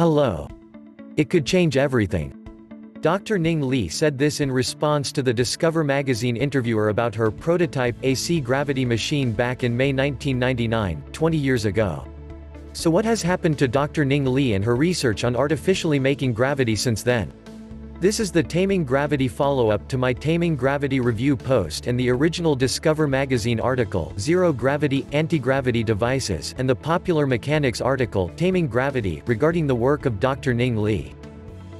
Hello. It could change everything. Dr. Ning Li said this in response to the Discover magazine interviewer about her prototype A/C Gravity machine back in May 1999, 20 years ago. So what has happened to Dr. Ning Li and her research on artificially making gravity since then? This is the Taming Gravity follow-up to my Taming Gravity review post and the original Discover magazine article Zero Gravity, Anti-Gravity Devices and the Popular Mechanics article Taming Gravity regarding the work of Dr. Ning Li.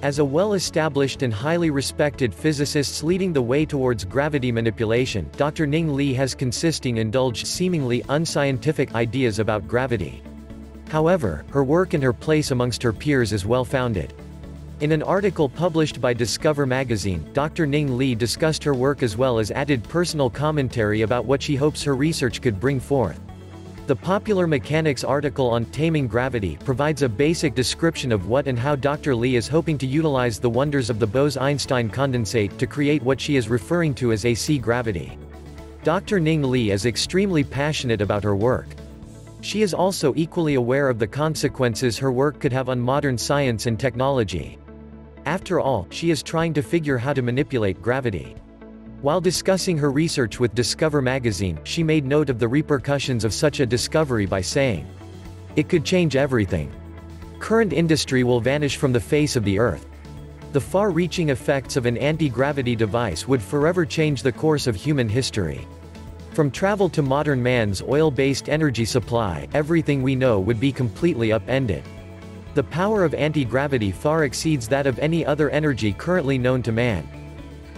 As a well-established and highly respected physicist leading the way towards gravity manipulation, Dr. Ning Li has consistently indulged seemingly unscientific ideas about gravity. However, her work and her place amongst her peers is well-founded. In an article published by Discover magazine, Dr. Ning Li discussed her work as well as added personal commentary about what she hopes her research could bring forth. The Popular Mechanics article on Taming Gravity provides a basic description of what and how Dr. Li is hoping to utilize the wonders of the Bose-Einstein condensate to create what she is referring to as A/C gravity. Dr. Ning Li is extremely passionate about her work. She is also equally aware of the consequences her work could have on modern science and technology. After all, she is trying to figure how to manipulate gravity. While discussing her research with Discover magazine, she made note of the repercussions of such a discovery by saying, "It could change everything. Current industry will vanish from the face of the earth. The far-reaching effects of an anti-gravity device would forever change the course of human history. From travel to modern man's oil-based energy supply, everything we know would be completely upended. The power of anti-gravity far exceeds that of any other energy currently known to man.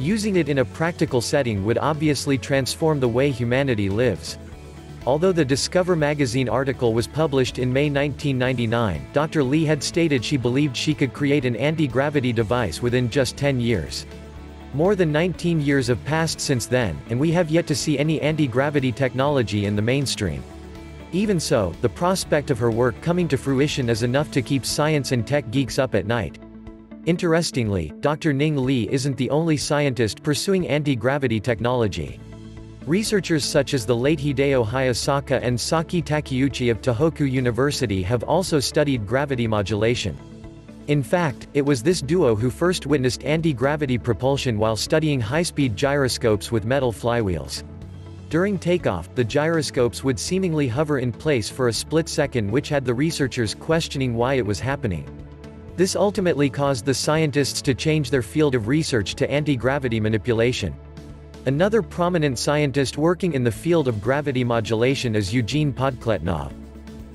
Using it in a practical setting would obviously transform the way humanity lives." Although the Discover magazine article was published in May 1999, Dr. Li had stated she believed she could create an anti-gravity device within just 10 years. More than 19 years have passed since then, and we have yet to see any anti-gravity technology in the mainstream. Even so, the prospect of her work coming to fruition is enough to keep science and tech geeks up at night. Interestingly, Dr. Ning Li isn't the only scientist pursuing anti-gravity technology. Researchers such as the late Hideo Hayasaka and Saki Takeuchi of Tohoku University have also studied gravity modulation. In fact, it was this duo who first witnessed anti-gravity propulsion while studying high-speed gyroscopes with metal flywheels. During takeoff, the gyroscopes would seemingly hover in place for a split second, which had the researchers questioning why it was happening. This ultimately caused the scientists to change their field of research to anti-gravity manipulation. Another prominent scientist working in the field of gravity modulation is Eugene Podkletnov.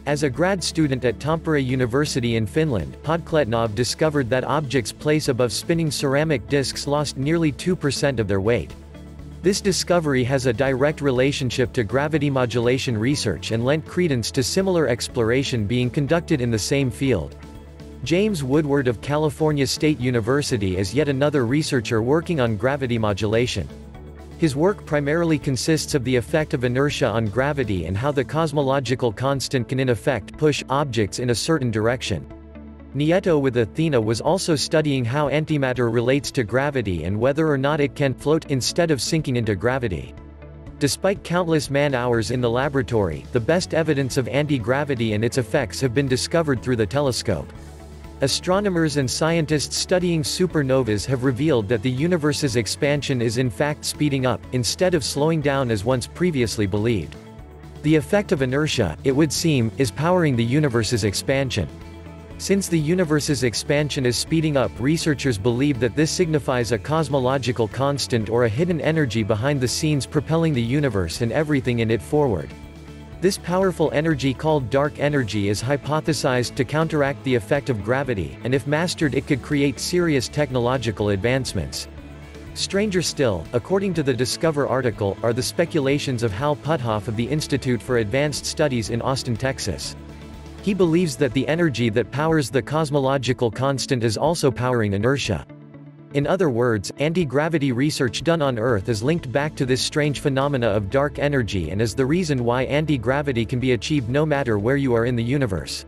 As a grad student at Tampere University in Finland, Podkletnov discovered that objects placed above spinning ceramic discs lost nearly 2% of their weight. This discovery has a direct relationship to gravity modulation research and lent credence to similar exploration being conducted in the same field. James Woodward of California State University is yet another researcher working on gravity modulation. His work primarily consists of the effect of inertia on gravity and how the cosmological constant can in effect push objects in a certain direction. Nieto with Athena was also studying how antimatter relates to gravity and whether or not it can float instead of sinking into gravity. Despite countless man-hours in the laboratory, the best evidence of anti-gravity and its effects have been discovered through the telescope. Astronomers and scientists studying supernovas have revealed that the universe's expansion is in fact speeding up, instead of slowing down as once previously believed. The effect of inertia, it would seem, is powering the universe's expansion. Since the universe's expansion is speeding up, researchers believe that this signifies a cosmological constant or a hidden energy behind the scenes propelling the universe and everything in it forward. This powerful energy called dark energy is hypothesized to counteract the effect of gravity, and if mastered it could create serious technological advancements. Stranger still, according to the Discover article, are the speculations of Hal Puthoff of the Institute for Advanced Studies in Austin, Texas. He believes that the energy that powers the cosmological constant is also powering inertia. In other words, anti-gravity research done on Earth is linked back to this strange phenomena of dark energy and is the reason why anti-gravity can be achieved no matter where you are in the universe.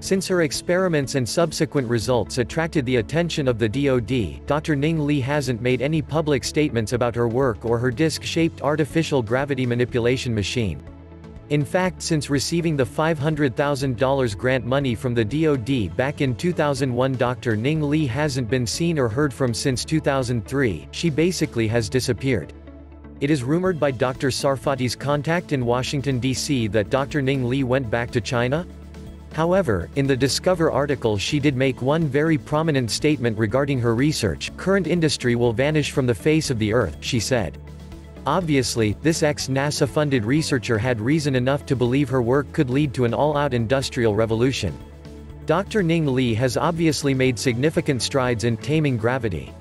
Since her experiments and subsequent results attracted the attention of the DoD, Dr. Ning Li hasn't made any public statements about her work or her disc-shaped artificial gravity manipulation machine. In fact, since receiving the $500,000 grant money from the DoD back in 2001, Dr. Ning Li hasn't been seen or heard from since 2003, she basically has disappeared. It is rumored by Dr. Sarfati's contact in Washington, D.C. that Dr. Ning Li went back to China? However, in the Discover article she did make one very prominent statement regarding her research: current industry will vanish from the face of the earth, she said. Obviously, this ex-NASA-funded researcher had reason enough to believe her work could lead to an all-out industrial revolution. Dr. Ning Li has obviously made significant strides in taming gravity.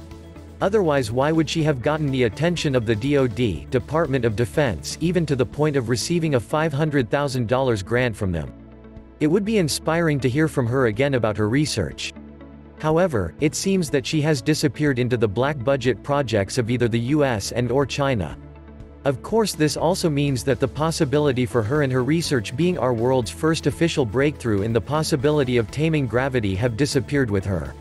Otherwise, why would she have gotten the attention of the DoD, Department of Defense, even to the point of receiving a $500,000 grant from them? It would be inspiring to hear from her again about her research. However, it seems that she has disappeared into the black budget projects of either the US and/or China. Of course, this also means that the possibility for her and her research being our world's first official breakthrough in the possibility of taming gravity have disappeared with her.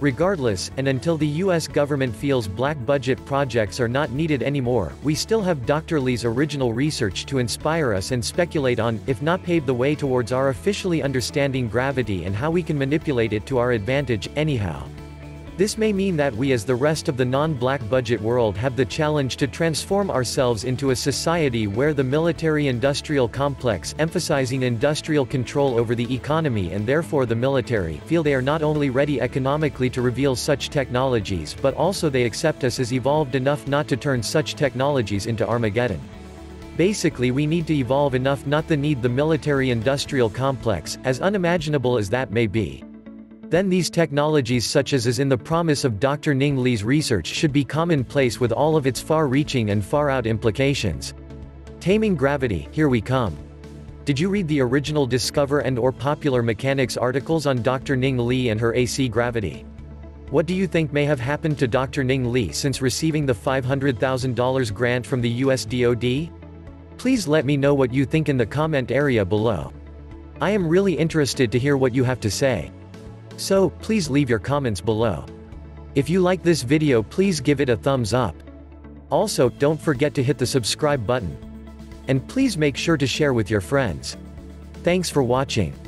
Regardless, and until the US government feels black budget projects are not needed anymore, we still have Dr. Li's original research to inspire us and speculate on, if not pave the way towards our officially understanding gravity and how we can manipulate it to our advantage, anyhow. This may mean that we, as the rest of the non-black budget world, have the challenge to transform ourselves into a society where the military-industrial complex, emphasizing industrial control over the economy and therefore the military, feel they are not only ready economically to reveal such technologies but also they accept us as evolved enough not to turn such technologies into Armageddon. Basically, we need to evolve enough not to need the military-industrial complex, as unimaginable as that may be. Then these technologies, such as is in the promise of Dr. Ning Li's research, should be commonplace with all of its far-reaching and far-out implications. Taming gravity, here we come. Did you read the original Discover and/or Popular Mechanics articles on Dr. Ning Li and her A/C gravity? What do you think may have happened to Dr. Ning Li since receiving the $500,000 grant from the US DoD? Please let me know what you think in the comment area below. I am really interested to hear what you have to say. So, please leave your comments below. If you like this video, please give it a thumbs up. Also, don't forget to hit the subscribe button. And please make sure to share with your friends. Thanks for watching.